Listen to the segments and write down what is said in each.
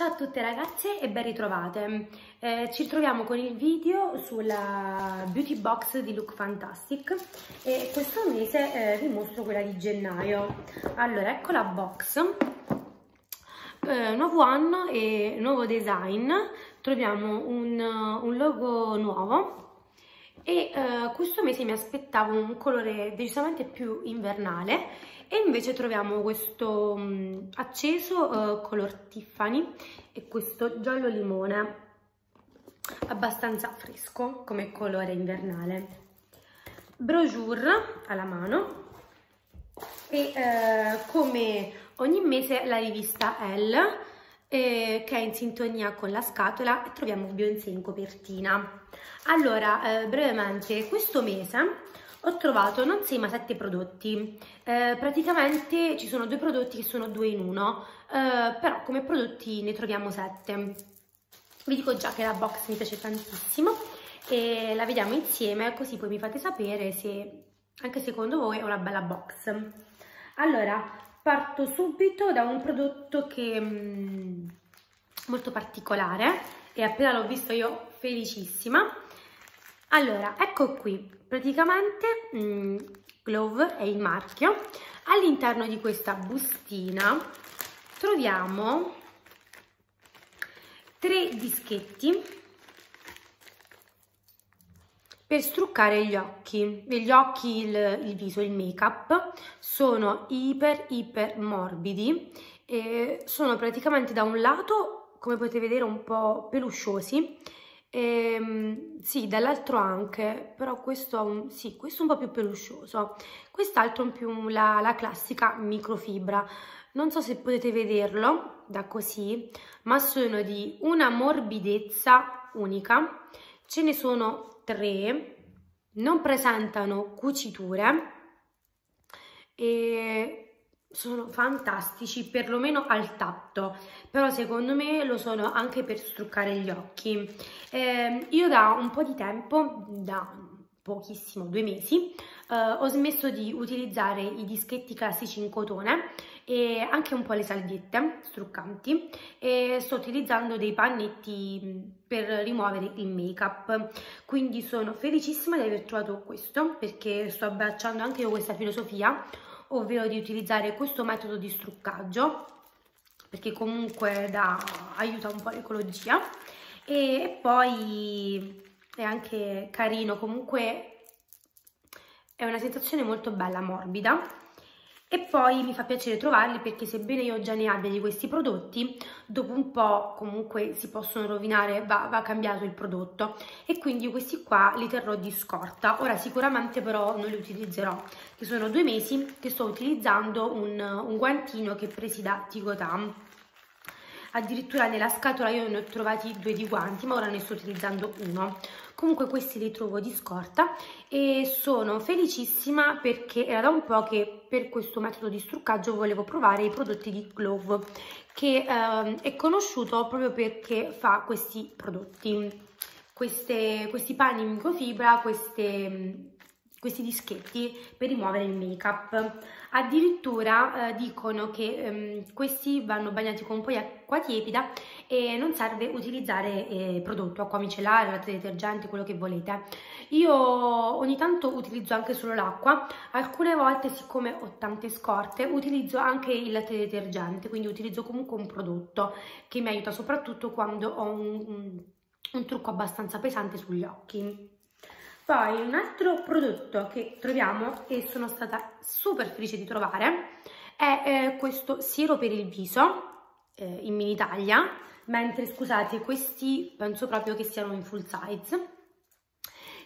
Ciao a tutte ragazze e ben ritrovate, ci ritroviamo con il video sulla Beauty Box di Look Fantastic e questo mese vi mostro quella di gennaio. Allora, ecco la box, nuovo anno e nuovo design, troviamo un logo nuovo e questo mese mi aspettavo un colore decisamente più invernale e invece troviamo questo acceso color Tiffany e questo giallo limone abbastanza fresco come colore invernale. Brochure alla mano e come ogni mese la rivista Elle che è in sintonia con la scatola e troviamo Beyoncé in copertina. Allora, brevemente, questo mese ho trovato non 6 ma 7 prodotti, praticamente ci sono 2 prodotti che sono 2 in 1, però come prodotti ne troviamo 7. Vi dico già che la box mi piace tantissimo e la vediamo insieme, così poi mi fate sapere se anche secondo voi è una bella box. Allora, parto subito da un prodotto che è molto particolare e appena l'ho visto io felicissima. Allora, ecco qui, praticamente GLOV è il marchio. All'interno di questa bustina troviamo 3 dischetti per struccare gli occhi, il viso, il make-up. Sono iper morbidi e sono praticamente da un lato, come potete vedere, un po' pelusciosi. Sì, dall'altro anche, però questo è questo un po' più peluscioso, quest'altro è più la classica microfibra. Non so se potete vederlo da così, ma sono di una morbidezza unica. Ce ne sono 3, non presentano cuciture e sono fantastici perlomeno al tatto, però secondo me lo sono anche per struccare gli occhi. Io da un po' di tempo, da pochissimo, 2 mesi, ho smesso di utilizzare i dischetti classici in cotone e anche un po' le salviette struccanti e sto utilizzando dei pannetti per rimuovere il make up, quindi sono felicissima di aver trovato questo perché sto abbracciando anche io questa filosofia, ovvero di utilizzare questo metodo di struccaggio perché comunque aiuta un po' l'ecologia e poi è anche carino, comunque è una sensazione molto bella, morbida, e poi mi fa piacere trovarli perché sebbene io già ne abbia di questi prodotti, dopo un po' comunque si possono rovinare, va cambiato il prodotto e quindi questi qua li terrò di scorta. Ora sicuramente però non li utilizzerò, che sono 2 mesi che sto utilizzando un guantino che presi da Tigotà. Addirittura nella scatola io ne ho trovati 2 di guanti, ma ora ne sto utilizzando 1. Comunque questi li trovo di scorta e sono felicissima perché era da un po' che per questo metodo di struccaggio volevo provare i prodotti di GLOV, che è conosciuto proprio perché fa questi prodotti, questi panni in microfibra, questi dischetti per rimuovere il make up. Addirittura dicono che questi vanno bagnati con poi acqua tiepida e non serve utilizzare prodotto, acqua micellare, latte detergente, quello che volete. Io ogni tanto utilizzo anche solo l'acqua, alcune volte siccome ho tante scorte utilizzo anche il latte detergente, quindi utilizzo comunque un prodotto che mi aiuta soprattutto quando ho un trucco abbastanza pesante sugli occhi. Poi un altro prodotto che troviamo e sono stata super felice di trovare è questo siero per il viso in mini taglia, mentre scusate questi penso proprio che siano in full size,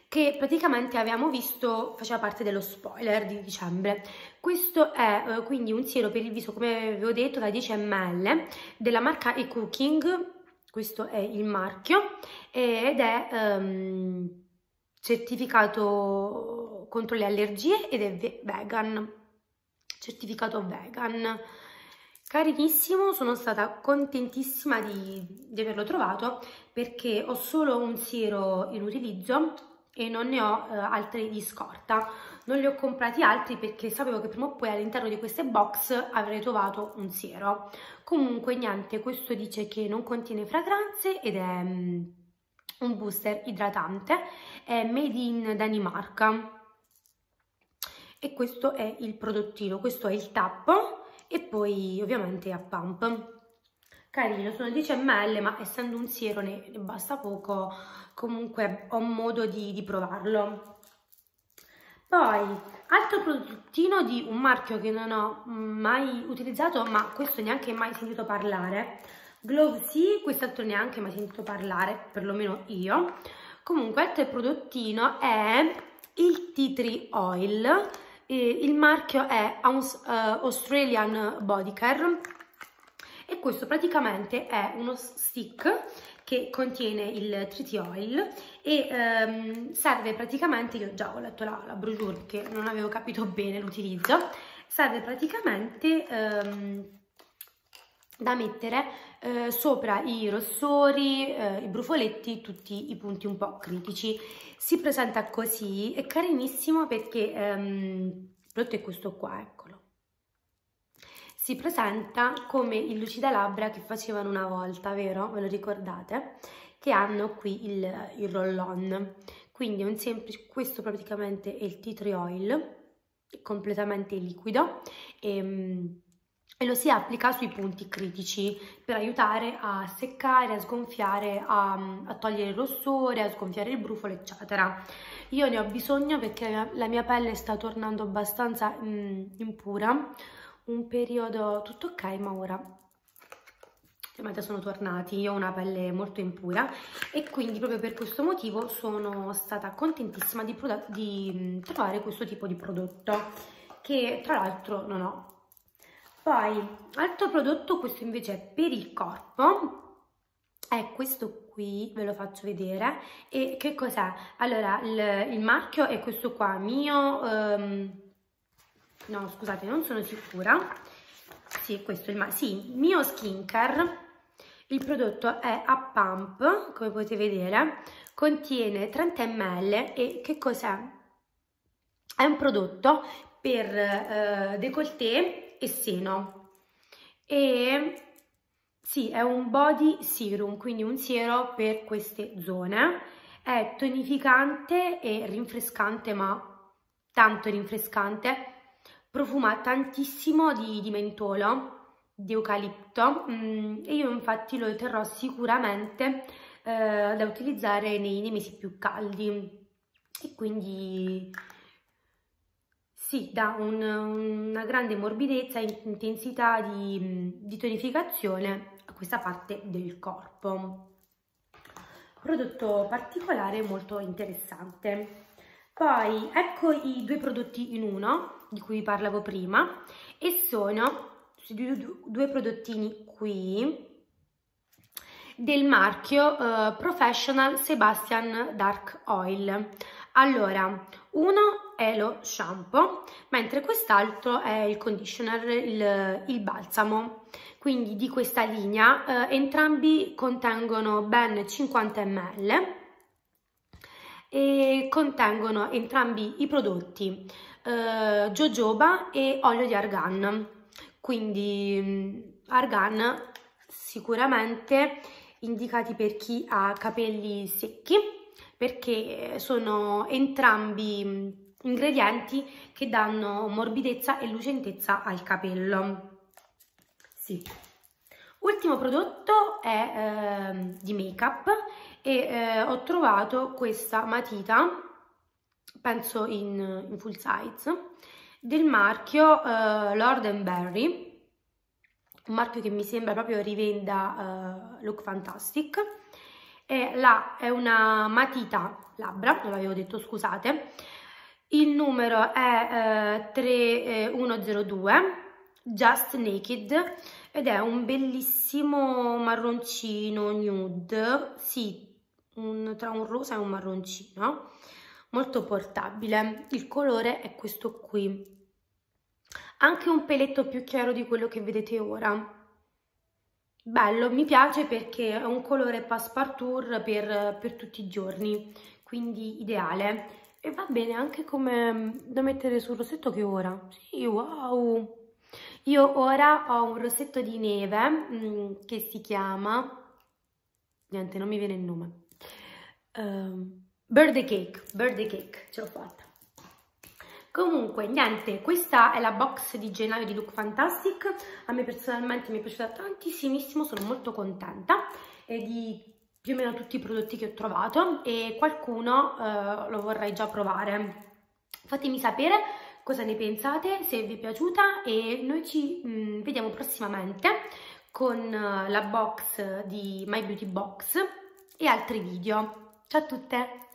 che praticamente abbiamo visto faceva parte dello spoiler di dicembre. Questo è quindi un siero per il viso, come avevo detto, da 10 ml della marca Ecooking, questo è il marchio ed è certificato contro le allergie ed è vegan, certificato vegan. Carinissimo, sono stata contentissima di averlo trovato perché ho solo un siero in utilizzo e non ne ho altri di scorta. non li ho comprati altri perché sapevo che prima o poi all'interno di queste box avrei trovato un siero. Comunque niente, questo dice che non contiene fragranze ed è un booster idratante, è made in Danimarca. E questo è il prodottino, questo è il tappo e poi ovviamente a pump. Carino, sono 10 ml, ma essendo un siero ne basta poco, comunque ho modo di provarlo. Poi, altro prodottino di un marchio che non ho mai utilizzato, ma questo neanche mai sentito parlare. GLOV sì, quest'altro neanche mai sentito parlare, perlomeno io. Comunque, altro prodottino è il Tea Tree Oil, il marchio è Australian Body Care e questo praticamente è uno stick che contiene il Tea Tree Oil e serve praticamente, io già ho letto la brochure perché non avevo capito bene l'utilizzo, serve praticamente da mettere sopra i rossori, i brufoletti, tutti i punti un po' critici. Si presenta così, è carinissimo perché il prodotto è questo qua, eccolo. Si presenta come il lucidalabbra che facevano una volta, vero? Ve lo ricordate? Che hanno qui il roll-on. Quindi è un semplice, questo praticamente è il Tea Tree Oil, completamente liquido, e lo si applica sui punti critici per aiutare a seccare, a sgonfiare, a togliere il rossore, a sgonfiare il brufolo, eccetera. Io ne ho bisogno perché la mia pelle sta tornando abbastanza impura. Un periodo tutto ok, ma ora ovviamente sono tornati, io ho una pelle molto impura e quindi proprio per questo motivo sono stata contentissima di trovare questo tipo di prodotto che tra l'altro non ho. Poi, altro prodotto, questo invece è per il corpo, è questo qui, ve lo faccio vedere. E che cos'è? Allora, il marchio è questo qua, mio... no, scusate, non sono sicura. Sì, questo è il mio skincare. Il prodotto è a pump, come potete vedere. Contiene 30 ml e che cos'è? È un prodotto per décolleté e seno. E sì, è un body serum, quindi un siero per queste zone. È tonificante e rinfrescante, ma tanto rinfrescante. Profuma tantissimo di mentolo, di eucalipto, e io infatti lo terrò sicuramente da utilizzare nei mesi più caldi. E quindi sì, dà una grande morbidezza e intensità di tonificazione a questa parte del corpo. Prodotto particolare molto interessante. Poi ecco i due prodotti in uno di cui vi parlavo prima, e sono due prodottini qui del marchio Professional Sebastian Dark Oil. Allora, uno è lo shampoo, mentre quest'altro è il conditioner, il balsamo. Quindi di questa linea entrambi contengono ben 50 ml e contengono entrambi i prodotti jojoba e olio di argan. Quindi argan sicuramente indicati per chi ha capelli secchi, perché sono entrambi ingredienti che danno morbidezza e lucentezza al capello. Sì. Ultimo prodotto è di make up e ho trovato questa matita, penso in full size, del marchio Lord & Berry, un marchio che mi sembra proprio rivenda Look Fantastic. E è una matita labbra, non l'avevo detto, scusate. Il numero è 3102 Just Naked ed è un bellissimo marroncino nude, sì, tra un rosa e un marroncino, molto portabile. Il colore è questo qui, anche un peletto più chiaro di quello che vedete ora. Bello, mi piace perché è un colore passepartout per tutti i giorni, quindi ideale. e va bene anche come da mettere sul rossetto che ora. Sì, wow! Io ora ho un rossetto di neve che si chiama... Niente, non mi viene il nome. Birthday Cake, ce l'ho fatta. Comunque, niente, questa è la box di gennaio di Look Fantastic. A me personalmente mi è piaciuta tantissimo, sono molto contenta di più o meno tutti i prodotti che ho trovato, e qualcuno lo vorrei già provare. Fatemi sapere cosa ne pensate, se vi è piaciuta, e noi ci vediamo prossimamente con la box di My Beauty Box e altri video. Ciao a tutte!